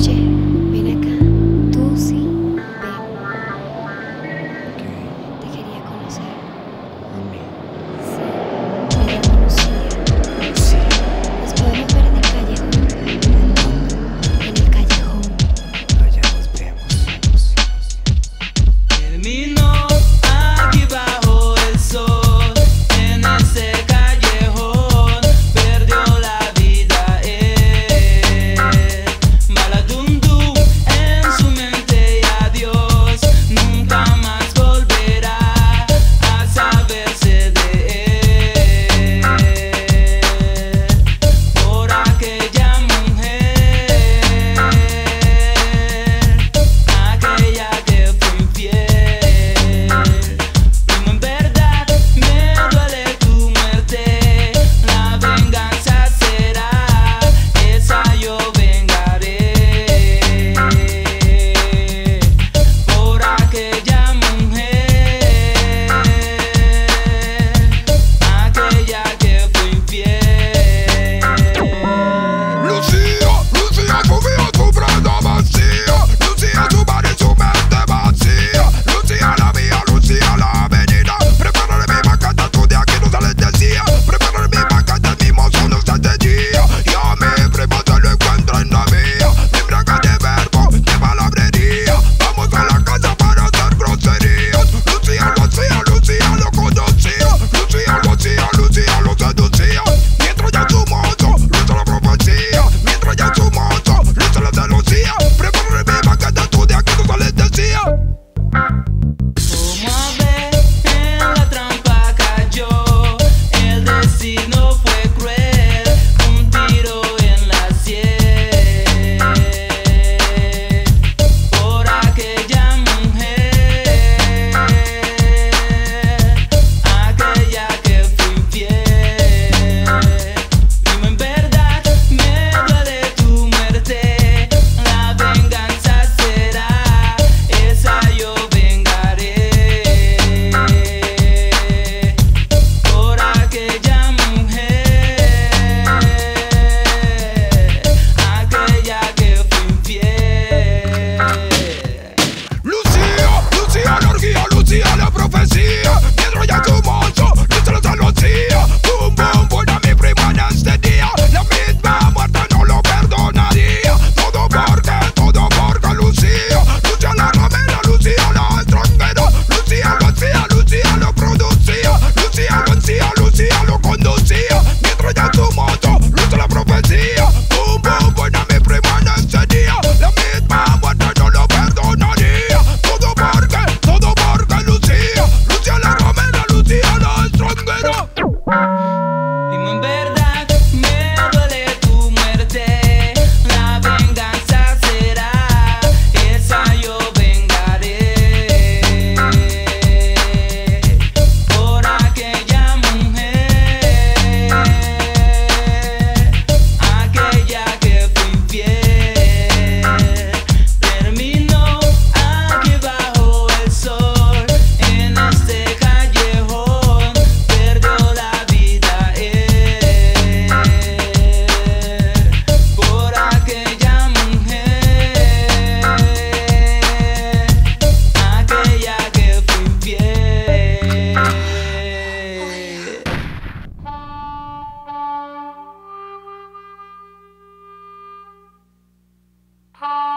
Oye, ven acá. Tú sí, ven. ¿Qué? Te quería conocer. ¿A mí? Sí, me conocía. Sí. Nos podemos ver en el callejón. En el callejón. Allá nos vemos. Termino aquí bajo el sol. En ese callejón perdió la vida él. Maladundú en su mente y adiós. Nunca más volverá a saberse de él. Por aquella mujer, aquella que fue infiel. Primo, en verdad me duele tu muerte. La venganza será, esa yo vengaré. Por aquella mujer, aquella que fue infiel. Lucía, Lucía, tu vida, tu prenda vacía. Lucía, tu bar y su mente vacía. Lucía, la avenida. Prepárale mi banqueta, tú de aquí no sales de día. Prepárale mi banqueta, mi mozo no sales de día. Y a mi prima se lo encuentra en la mía. Mi braga de verbo, de palabrería. Vamos a la casa para hacer groserías. Lucía, lo conocía. Lucía, lo seducía. Mientras ya su mozo, Lucía la profecía. Mientras ya su mozo, Lucía la seducía. Prepárale mi banqueta, tú de aquí no sales de día. Como ave en la trampa cayó, el destino fue cruel, un tiro en la sien. Por aquella mujer, aquella que fue infiel. Primo, en verdad me duele tu muerte. La venganza será, esa yo vengaré. Por aquella mujer, aquella que fue infiel. Lucía, la orgía, Lucía, la profecía. Mientras ya su mozo, Lucía la seducía. Bum, bum, buena mi prima en este día. La misma muerte no lo perdonaría. Todo porque Lucía. Lucía la ramera, Lucía la extranjera. Lucía lo hacía, Lucía lo producía. Lucía lo hacía, Lucía lo conducía. Mientras ya su mozo, Lucía la profecía. Bum, bum, buena mi prima en este día. La misma muerte no lo perdonaría. Todo porque Lucía. Lucía la ramera, Lucía la extranjera. Primo, en verdad me duele tu muerte. La venganza será, esa yo vengaré. Por aquella mujer, aquella que fue infiel. Terminó aquí bajo el sol. En este callejón perdió la vida él. Por aquella mujer, aquella que fue infiel.